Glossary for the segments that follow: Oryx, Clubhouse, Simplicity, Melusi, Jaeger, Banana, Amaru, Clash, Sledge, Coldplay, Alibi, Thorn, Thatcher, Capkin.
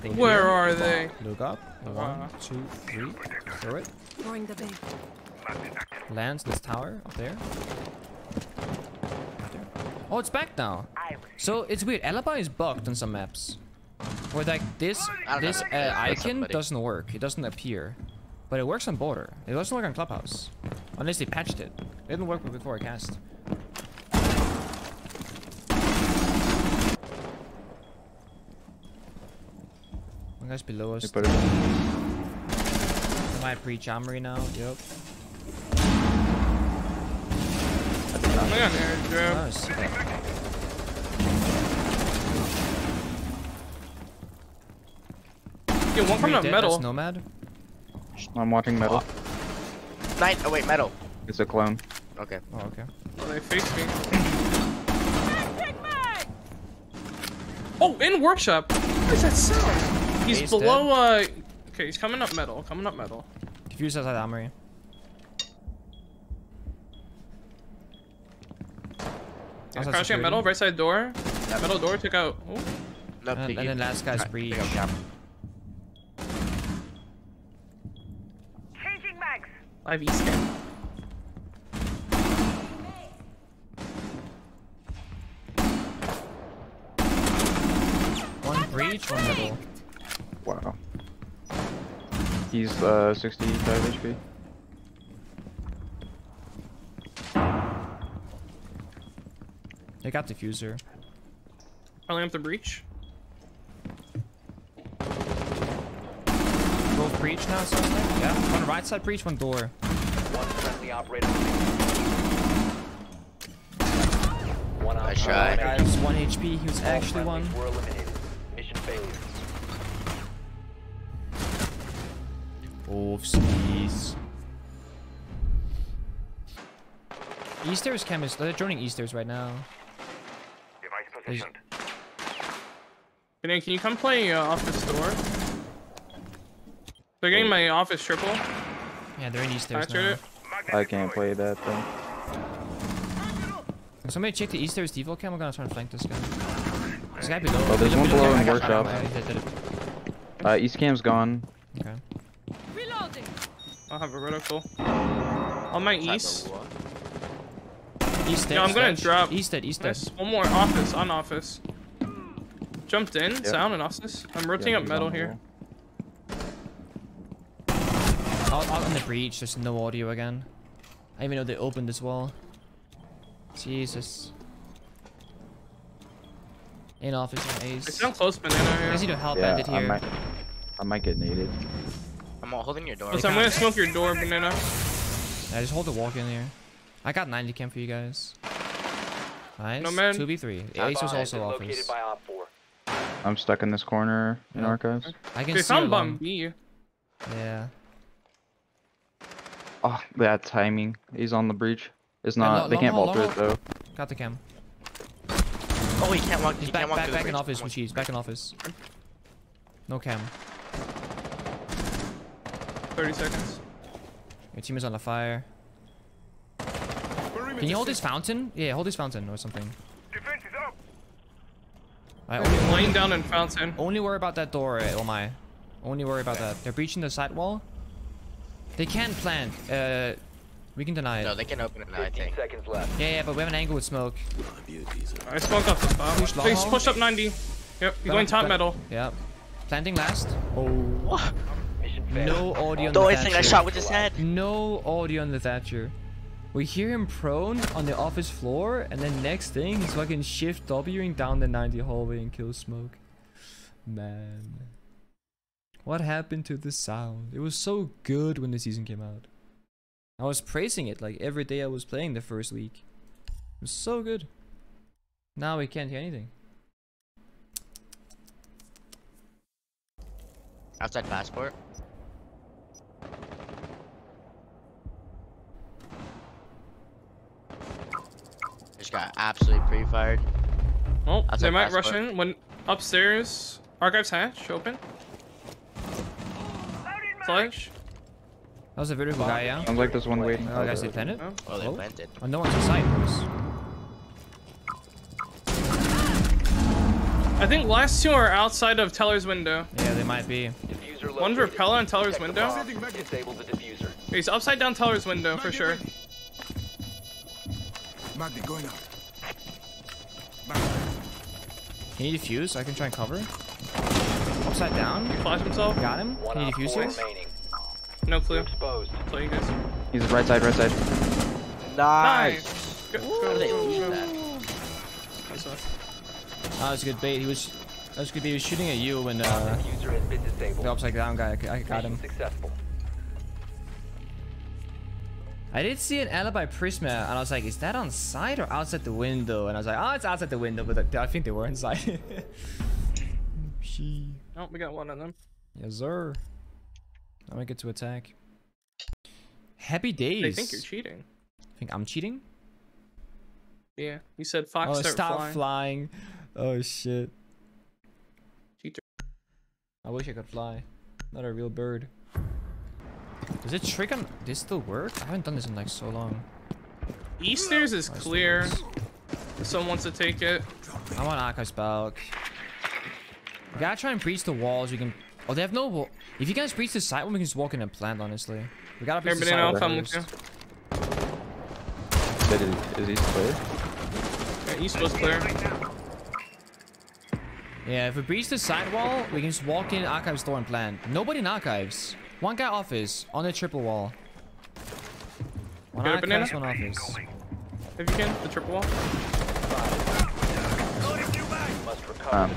thing. Where are they? Look up. One, two, three. Throw it. Lands this tower up there. Oh, it's back now. So it's weird. Alibi is bugged on some maps. Where like this icon doesn't work. It doesn't appear. But it works on border. It doesn't work on Clubhouse. Unless they patched it. It didn't work before I cast. One guy's below us. I might breach armory now. Yep. Nice. Get one from the metal. Nomad. I'm watching metal. Night. Oh wait, metal. It's a clone. Okay. Oh okay. Oh, they faced me. Oh, in workshop. What is that sound? He's below. Okay, he's coming up metal. Coming up metal. Confused outside armory. He's crouching at metal, right side door. That metal door took out. Oh. And then last guy's breach. Changing mags. Live East. One breach, one metal. Wow. He's 65 HP. They got diffuser. I'll lamp the breach. Both breach now, something? Yeah. One right side breach, one door. One friendly operator. One I shot. That was one HP. He was actually one. Were eliminated. Mission failure. Oh, please. Easter's chemist. They're joining Easter's right now. Can you come play office door? They're getting my office triple. Yeah, they're in East Stairs now. I can't play that thing. Somebody check the East Stairs default cam. I'm gonna try and flank this guy. This guy below. Oh, there's one below in workshop. East cam's gone. Okay. Reloading. I'll have a reticle. On my east. East dead, no, I'm gonna drop. East dead, east dead. Nice. One more office, on office. Jumped in, yep. Sound and office. I'm rotating up metal here. Out in the breach, there's no audio again. I even know they opened this wall. Jesus. In office, in ace. It's not close, Banana here. I need to help bandit here. I might get needed. I'm holding your door. So I'm gonna smoke your door, Banana. Yeah, just hold the walk in here. I got 90 cam for you guys. Nice. No, man. 2v3. Ace was also office. By op 4. I'm stuck in this corner in archives. I can see bomb B. Yeah. Oh, that timing. He's on the breach. It's not. They can't vault through it though. Got the cam. Oh, he can't walk. He's back, back in office, Mushi's. Back in office. No cam. 30 seconds. Your team is on the fire. Can you hold this fountain? Yeah, hold this fountain or something. Defense is up. I'm laying down in fountain. Only worry about that door, oh my. Only worry about that. They're breaching the side wall. They can plant. We can deny it. No, they can open it now, I think. Seconds left. Yeah, yeah, but we have an angle with smoke. I smoke up the bomb. Please push up 90. Yep, you're going top metal. Yep. Planting last. Oh. What? No audio on the Thatcher. The only thing I shot with his head. No audio on the Thatcher. We hear him prone on the office floor, and then next thing he's fucking shift W'ing down the 90 hallway and kill smoke. Man. What happened to the sound? It was so good when the season came out. I was praising it like every day I was playing the first week. It was so good. Now we can't hear anything. Outside passport. Got absolutely pre-fired. Oh, outside they might rush in. When upstairs, archives hatch open. Sledge. That was a beautiful guy, yeah. Sounds like there's one waiting. Oh, guys, they planted. Oh, oh, they planted. Oh, no one's inside. I think last two are outside of Teller's window. Yeah, they might be. One's Repeller and Teller's window. He's upside down Teller's window for sure. Can you defuse? I can try and cover. Upside down. He flashed himself. Got him. Can you defuse here? No clue. That's all you guys. He's right side, right side. Nice. Good. That was a good bait. He was. That was good bait. He was shooting at you when the upside down guy. I got him. I did see an Alibi Prisma, and I was like, is that on side or outside the window? And I was like, oh, it's outside the window, but I think they were inside. Oh, we got one of them. Yes, sir. Now we get to attack. Happy days. They think you're cheating. Think I'm cheating? Yeah, you said Fox stop flying. Oh, shit. Cheater. I wish I could fly. Not a real bird. Does it trick on this still work? I haven't done this in like so long. Easter's is clear. If someone wants to take it. I'm on Aka's Balk. You gotta try and breach the walls. We can. Oh, they have no wall. If you guys breach the side one, we can just walk in and plant. Honestly, we gotta breach the side one. Is East clear? Yeah, East was clear. Yeah, if we breach the side wall, we can just walk in Archives Thorn and plant. Nobody in Archives. One guy office on the triple wall. One got a banana. One office. If you can, the triple wall. Oh,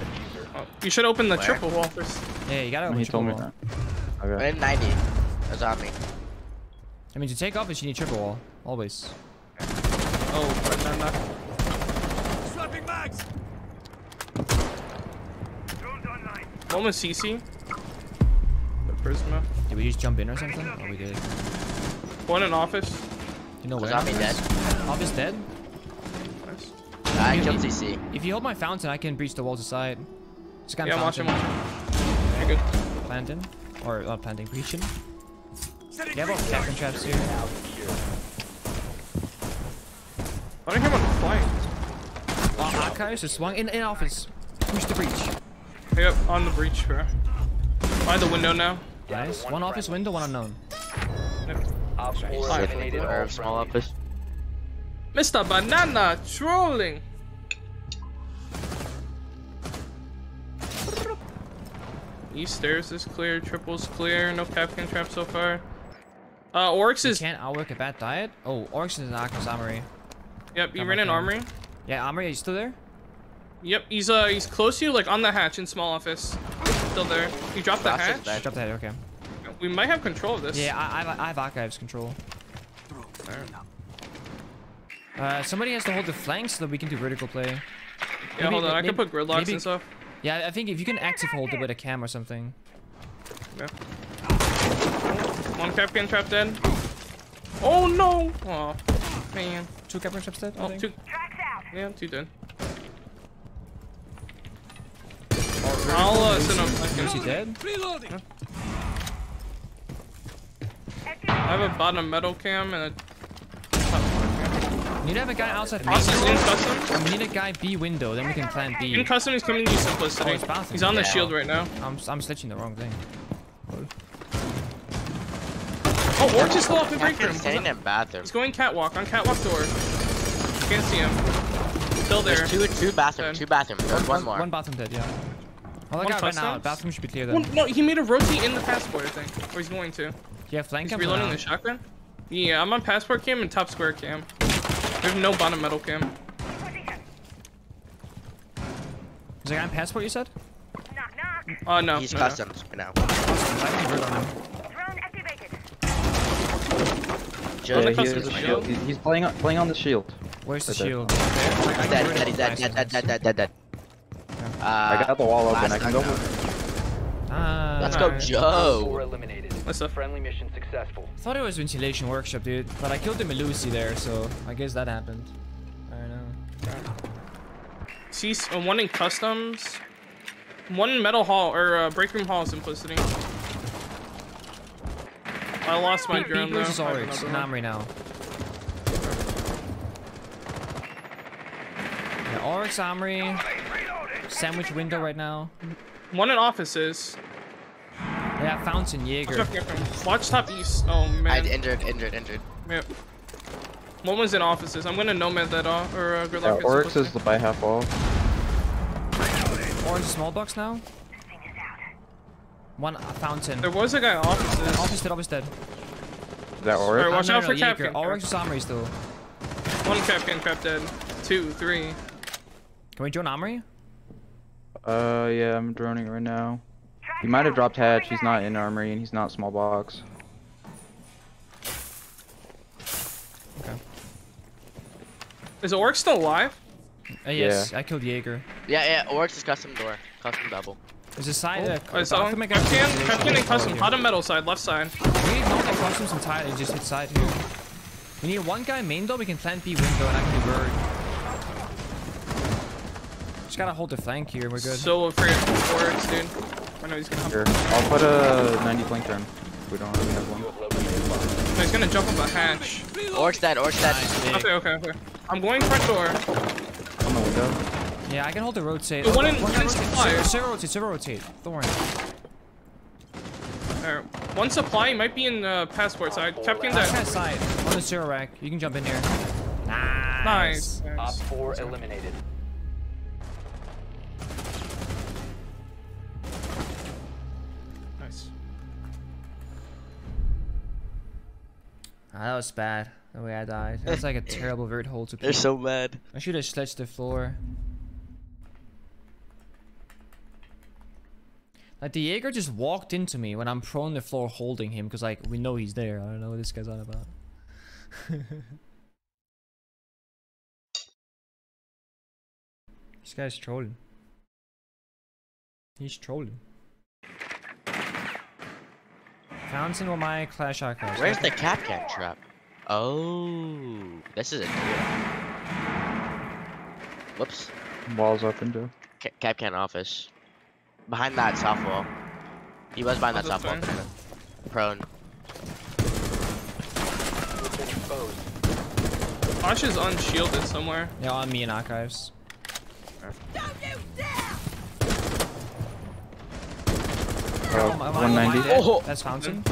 you should open the triple wall first. Yeah, you gotta open the triple wall. Okay. I'm in 90. That's on me. I mean, to take office, you need triple wall. Always. Oh, Swapping mags. One with CC. Prisma. Did we just jump in or something? Oh, we did. One in office. You know what? Zombie dead. Office dead? Nice. I killed CC. If you hold my fountain, I can breach the walls aside. Just kind of fountain. Yeah, watch him. You're good. Planting. Or not planting, breaching. They have all the captain traps here. I don't hear one flying. Archives just swung in office. Breach the breach. Yep, on the breach, bro. By the window now. Nice. One office window, one unknown. Nope. Small office. Mr. Banana trolling. East stairs is clear. Triple's clear. No capcan trap so far. Oryx is. You can't outwork a bad diet. Oh, Oryx is in Aka's Armory. Yep, you ran in Armory. Yeah, Armory, are you still there? Yep, he's close to you, like on the hatch in small office. Still there. You dropped the hatch? I dropped the hatch, okay. We might have control of this. Yeah, I have Archives control. Somebody has to hold the flanks so that we can do vertical play. Yeah, maybe, hold on. I can put gridlocks and stuff. Yeah, I think if you can active hold it with a cam or something. Yeah. One capcan trap dead. Oh, no! Oh, man. Two capcan traps dead? Oh, two. Yeah, two dead. I'll send him. Is he dead? Yeah. I have a bottom metal cam and a top cam. You need to have a guy outside. We need a guy B window, then we can plan B. In custom, he's coming to Simplicity. Oh, he's on the shield right now. I'm stitching the wrong thing. Oh, Oryx is still off the break room. He's going catwalk, on catwalk door. You can't see him. Still there. There's two bathrooms, two bathroom. There's one more. One bathroom dead, yeah. Oh, that guy ran out. Bathroom should be clear then. Well, no, he made a rotate in the passport, I think. Or he's going to. Yeah, flank cam. He's reloading the shotgun? Yeah, I'm on passport cam and top square cam. There's no bottom metal cam. Is that guy on passport, you said? Oh, no. He's custom now. Drone activated. He's playing on the shield. Where's the shield? Dead. I got the wall open. I can go. Let's go, Joe. That's a friendly mission successful. I thought it was ventilation workshop, dude, but I killed the Melusi there, so I guess that happened. I don't know. See, one in customs, one in metal hall or break room hall Simplicity. I lost my drone though. It's an Armory now. Yeah, Oryx Armory. sandwich window right now. One in offices. Yeah, Founts and Jaeger. Watch top east. Oh man. Injured. Yep. One was in offices. I'm gonna nomad that off or Gridlocks. Yeah, Oryx is the buy half wall. Orange small box now. One fountain. There was a guy in offices. Office dead. Is that Oryx? Alright, watch out for Capkin. Oryx is Amory still. One Capkin, Cap dead. 2, 3. Can we join Amory? Yeah, I'm droning right now. He might have dropped hatch. He's not in armory and he's not small box. Okay. Is Oryx still alive? Yes, yeah. I killed Jaeger. Yeah, Oryx is custom door. Custom double. There's a side. I saw him. Captain and custom. Hot and metal side, left side. We need no like customs and tie and just hit side here. We need one guy main though. We can plant B window and actually bird. Just gotta hold the flank here. We're good. So afraid of Oryx, dude. I know he's gonna sure. I'll put a 90 flank turn. We don't really have one. No, he's gonna jump on the hatch. Oryx dead. Nice. Okay. I'm going front door. On the window. Yeah, I can hold the rotate. Oh, one supply. Server rotate. Thorn. Alright, one supply. He might be in passport side. Captain's side. On the server rack. You can jump in here. Nice. Op 4 eliminated. Oh, that was bad, the way I died. That was like a terrible vert hole to play. They're so bad. I should have sledged the floor. Like, the Jaeger just walked into me when I'm prone the floor holding him, because, like, we know he's there. I don't know what this guy's on about. This guy's trolling. He's trolling. Fountain with my Clash Archives. Where's the Cap trap? Oh, this is a deal. Whoops. Walls up into Cap office. Behind that soft wall. He was behind that soft wall. Prone. Clash is unshielded somewhere. Yeah, on me and Archives. Don't you dare! Oh, 190. Oh, that's Fountain.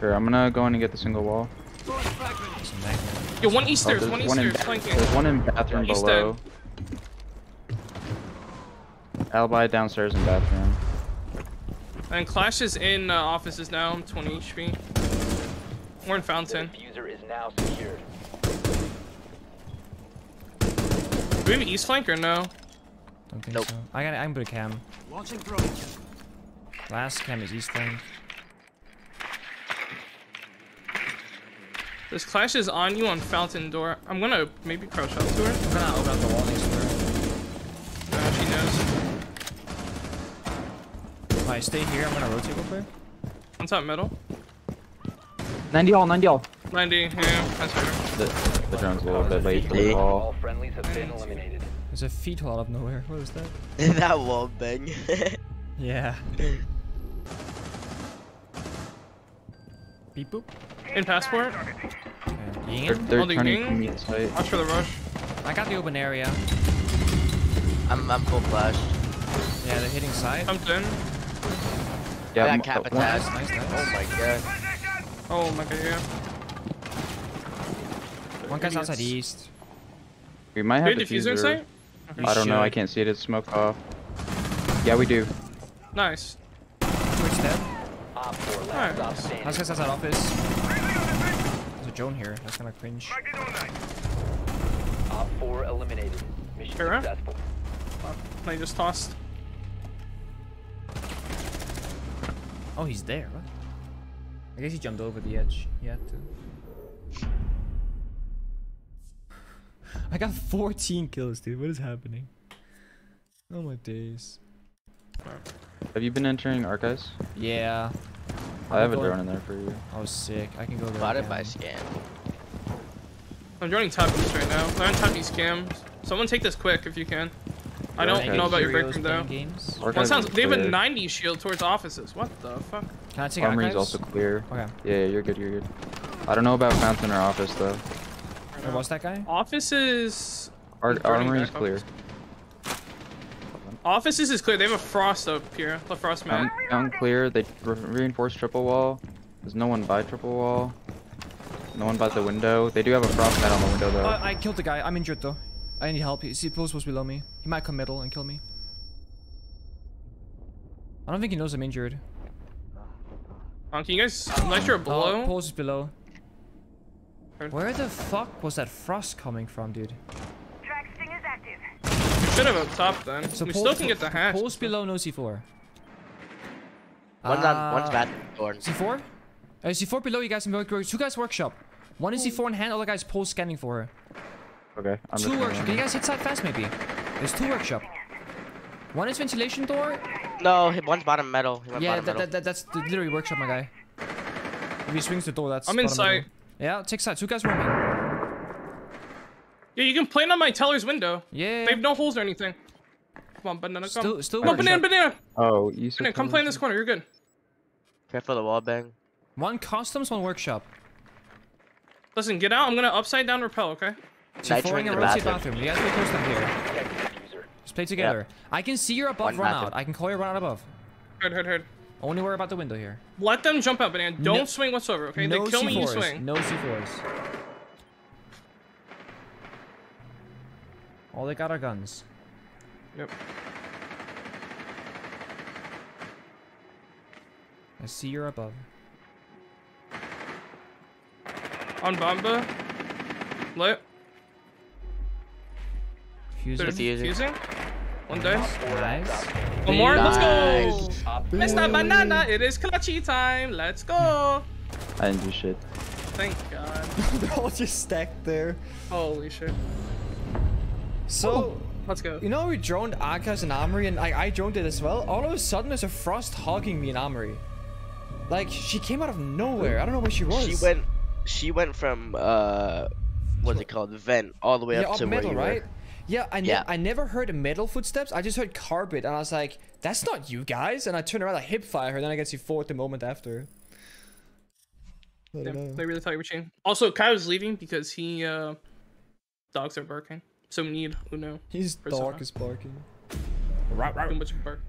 Sure, I'm gonna go in and get the single wall. Yo, one east stairs, there's one in bathroom below. Alibi downstairs in bathroom. And Clash is in offices now, 20 HP. We're in Fountain. The user is now secured. Do we have an east flank or no? Don't think so. I can put a cam. Last cam is east flank. This Clash is on you on Fountain door. I'm gonna maybe crouch up to her. I'm gonna open up the wall next to her. She knows. Alright, stay here. I'm gonna rotate real quick. On top middle. 90 all. 90, yeah, that's fair. The drone's a little bit late for the wall. All friendlies have been eliminated. There's a feet out of nowhere. What was that? That wall bang. Yeah. Beep boop. In passport. Yeah. They're watch for the rush. I got the open area. I'm full flash. Yeah, they're hitting side. I'm done. Yeah, that cap attack. Nice. Oh my god. Yeah. One guy's outside east. We might have a diffuser. Inside? I don't know, I can't see it. It's smoked off. Yeah, we do. Nice. Which dead? Alright. Let's get outside office. There's a drone here. That's kind of cringe. Op 4 eliminated. Mission successful. I just tossed. Oh, he's there. What? I guess he jumped over the edge. He had to. I got 14 kills, dude. What is happening? Oh my days. Have you been entering Archives? Yeah. I have a drone in there for you. Oh, sick. I can go there. Spotted by scam. I'm joining top east right now. I'm on top east scam. Someone take this quick if you can. I don't know about your breakroom though. Well, they have a 90 shield towards offices. What the fuck? Can I take Armory's also clear. Okay. Yeah, you're good. I don't know about Fountain or office though. Where was that guy? Offices. Our armor is clear. Offices is clear. They have a frost up here. The frost map. Down clear. They reinforced triple wall. There's no one by triple wall. No one by the window. They do have a frost mat on the window though. I killed the guy. I'm injured though. I need help. His post was below me. He might come middle and kill me. I don't think he knows I'm injured. Can you guys? Unless you're below. Post is below. Where the fuck was that frost coming from, dude? Track sting is active. We should have up top then. So we still can get the hatch. Post below, no C4. One's bad. C4? C4 below you guys in two guys workshop. One is C4 in hand, other guy's pole scanning for her. Okay. I'm two workshop. Can you guys hit side fast maybe? There's two workshop. One is ventilation door. No, one's bottom metal. That's the literally workshop, my guy. If he swings the door, that's I'm inside. Yeah, take side. Two guys roaming. Yeah, you can plane on my teller's window. Yeah. They have no holes or anything. Come on, Banana, come. Still Banana, Banana. Oh, you said Banana, come play in this corner. You're good. Careful the wall bang. One customs, one workshop. Listen, get out. I'm gonna upside down rappel, okay? Nitro in the bathroom. You guys will close down here. Just play together. Yep. I can see your above one run bathroom. Out. I can call your run out above. Heard. Only worry about the window here. Let them jump out, Banana. Don't swing whatsoever, okay? No they kill C4s. Me, you swing. No C4s. All they got are guns. Yep. I see you're above. On Bomba. Lit. Fusing. One dice. Nice. One more. Let's go. Mr. Banana, it is clutchy time. Let's go. I didn't do shit. Thank God. They're all just stacked there. Holy shit. So, let's go. You know we droned Akash and Amaru, and I droned it as well? All of a sudden, there's a frost hogging me and Amaru. Like, she came out of nowhere. I don't know where she was. She went from what's it called, the vent, all the way up to metal, where you right? Were. Yeah, I never heard metal footsteps. I just heard carpet, and I was like, "That's not you guys." And I turned around, I hip fire her, then I get C4 the moment after. Yeah, they really thought you were cheating. Also, Kyle's leaving because he dogs are barking, so we need Uno. His dog is barking. Right, right. Too much bark.